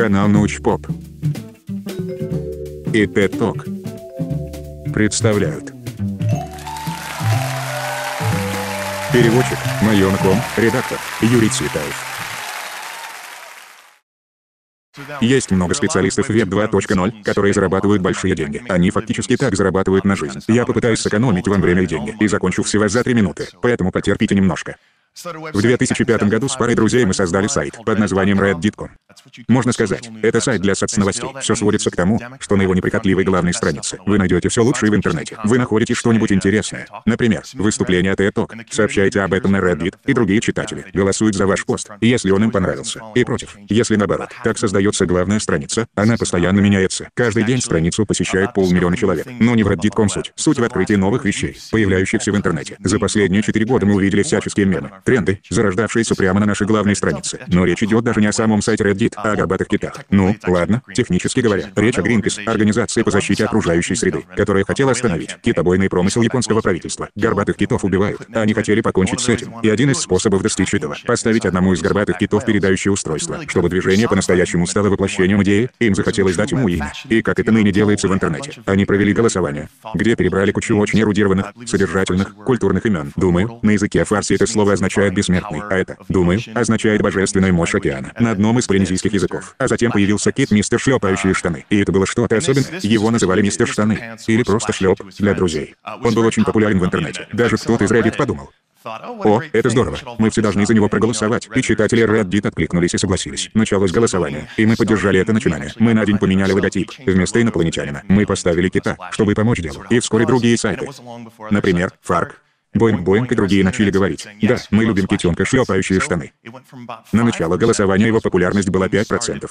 Канал НаучПоп и TED-TALK представляют. Переводчик Майонком, редактор Юрий Цветаев. Есть много специалистов Web 2.0, которые зарабатывают большие деньги. Они фактически так зарабатывают на жизнь. Я попытаюсь сэкономить вам время и деньги, и закончу всего за 3 минуты, поэтому потерпите немножко. В 2005 году с парой друзей мы создали сайт под названием Reddit.com. Можно сказать, это сайт для соцновостей. Все сводится к тому, что на его неприхотливой главной странице вы найдете все лучшее в интернете. Вы находите что-нибудь интересное. Например, выступление TED-TALK. Сообщайте об этом на Reddit, и другие читатели голосуют за ваш пост, если он им понравился, и против, если наоборот. Так создается главная страница, она постоянно меняется. Каждый день страницу посещает 500 000 человек. Но не в Reddit.com суть. Суть в открытии новых вещей, появляющихся в интернете. За последние 4 года мы увидели всяческие мемы. Тренды, зарождавшиеся прямо на нашей главной странице. Но речь идет даже не о самом сайте Reddit, а о горбатых китах. Ну, ладно, технически говоря, речь о Greenpeace, организации по защите окружающей среды, которая хотела остановить китобойный промысел японского правительства. Горбатых китов убивают, а они хотели покончить с этим. И один из способов достичь этого — поставить одному из горбатых китов передающее устройство, чтобы движение по-настоящему стало воплощением идеи, им захотелось дать ему имя. И как это ныне делается в интернете. Они провели голосование, где перебрали кучу очень эрудированных, содержательных, культурных имен. Думаю, на языке фарси это слово означает «бессмертный», а это, думаю, означает «божественная мощь океана» на одном из полинезийских языков. А затем появился кит «Мистер Шлепающие штаны». И это было что-то особенное. Его называли «Мистер Штаны» или просто «Шлеп» для друзей. Он был очень популярен в интернете. Даже кто-то из Reddit подумал: «О, это здорово, мы все должны за него проголосовать». И читатели Reddit откликнулись и согласились. Началось голосование, и мы поддержали это начинание. Мы на день поменяли логотип. Вместо инопланетянина мы поставили кита, чтобы помочь делу. И вскоре другие сайты, например, Фарк, Боинг-Боинг и другие начали говорить: «Да, мы любим китенка шлепающие штаны». На начало голосования его популярность была 5%.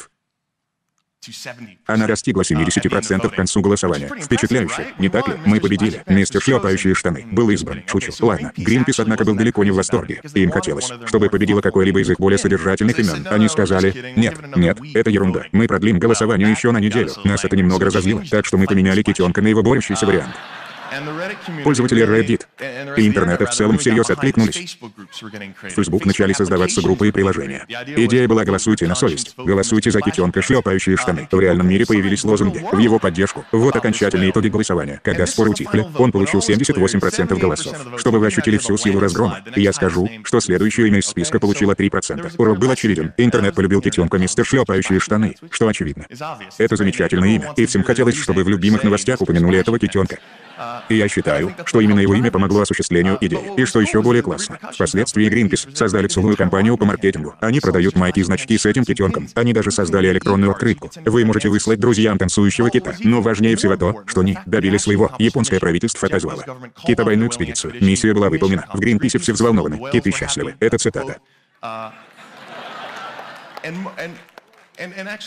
Она достигла 70% к концу голосования. Впечатляюще, не так ли? Мы победили. Мистер шлепающие штаны был избран. Шучу. Ладно. Greenpeace, однако, был далеко не в восторге. Им хотелось, чтобы победило какое-либо из их более содержательных имен. Они сказали: «Нет, нет, это ерунда. Мы продлим голосование еще на неделю». Нас это немного разозлило, так что мы поменяли китенка на его борющийся вариант. Пользователи Reddit и интернета в целом всерьез откликнулись. В Facebook начали создаваться группы и приложения. Идея была: голосуйте на совесть, голосуйте за китенка шлепающие штаны. В реальном мире появились лозунги в его поддержку. Вот окончательные итоги голосования. Когда споры утихли, он получил 78% голосов. Чтобы вы ощутили всю силу разгрома, я скажу, что следующее имя из списка получило 3%. Урок был очевиден. Интернет полюбил китенка мистер шлепающие штаны, что очевидно. Это замечательное имя, и всем хотелось, чтобы в любимых новостях упомянули этого китенка. И я считаю, что именно его имя помогло осуществлению идеи. И что еще более классно, впоследствии Greenpeace создали целую компанию по маркетингу. Они продают майки и значки с этим китенком. Они даже создали электронную открытку. Вы можете выслать друзьям танцующего кита. Но важнее всего то, что они добили своего. Японское правительство отозвало китобойную экспедицию. Миссия была выполнена. В Greenpeace все взволнованы. Киты счастливы. Это цитата.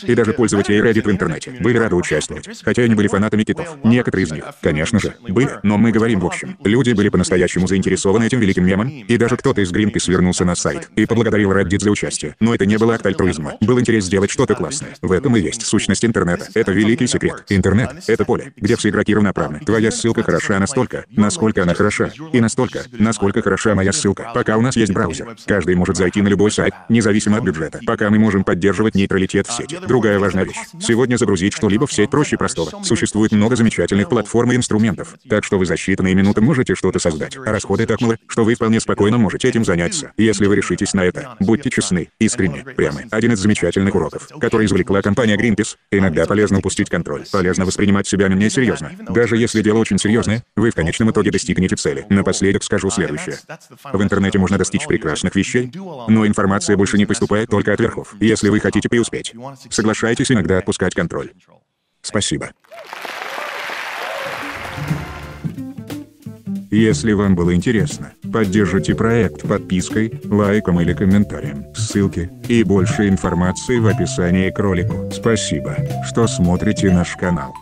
И даже пользователи Reddit в интернете были рады участвовать, хотя они были фанатами китов. Некоторые из них, конечно же, были, но мы говорим в общем. Люди были по-настоящему заинтересованы этим великим мемом, и даже кто-то из Greenpeace вернулся на сайт и поблагодарил Reddit за участие. Но это не было акт альтруизма. Был интерес сделать что-то классное. В этом и есть сущность интернета. Это великий секрет. Интернет — это поле, где все игроки равноправны. Твоя ссылка хороша настолько, насколько она хороша, и настолько, насколько хороша моя ссылка. Пока у нас есть браузер, каждый может зайти на любой сайт, независимо от бюджета. Пока мы можем поддерживать нейтралитет в сети. Другая важная вещь. Сегодня загрузить что-либо в сеть проще простого. Существует много замечательных платформ и инструментов, так что вы за считанные минуты можете что-то создать. А расходы так малы, что вы вполне спокойно можете этим заняться. Если вы решитесь на это, будьте честны, искренни, прямы. Один из замечательных уроков, который извлекла компания Greenpeace: иногда полезно упустить контроль, полезно воспринимать себя менее серьезно. Даже если дело очень серьезное, вы в конечном итоге достигнете цели. Напоследок скажу следующее. В интернете можно достичь прекрасных вещей, но информация больше не поступает только от верхов. Если вы хотите преуспеть, соглашайтесь иногда отпускать контроль. Спасибо. Если вам было интересно, поддержите проект подпиской, лайком или комментарием. Ссылки и больше информации в описании к ролику. Спасибо, что смотрите наш канал.